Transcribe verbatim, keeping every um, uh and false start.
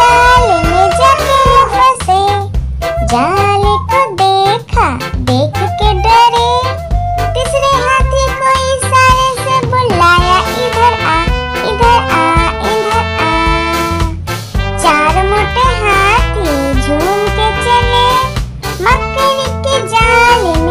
जाली में जाके फंसे, जाली को देखा देख के डरे। तीसरे हाथी को इशारे से बुलाया, इधर आ इधर आ इधर आ। चार मोटे हाथी झूम के चले मकड़ी की जाली।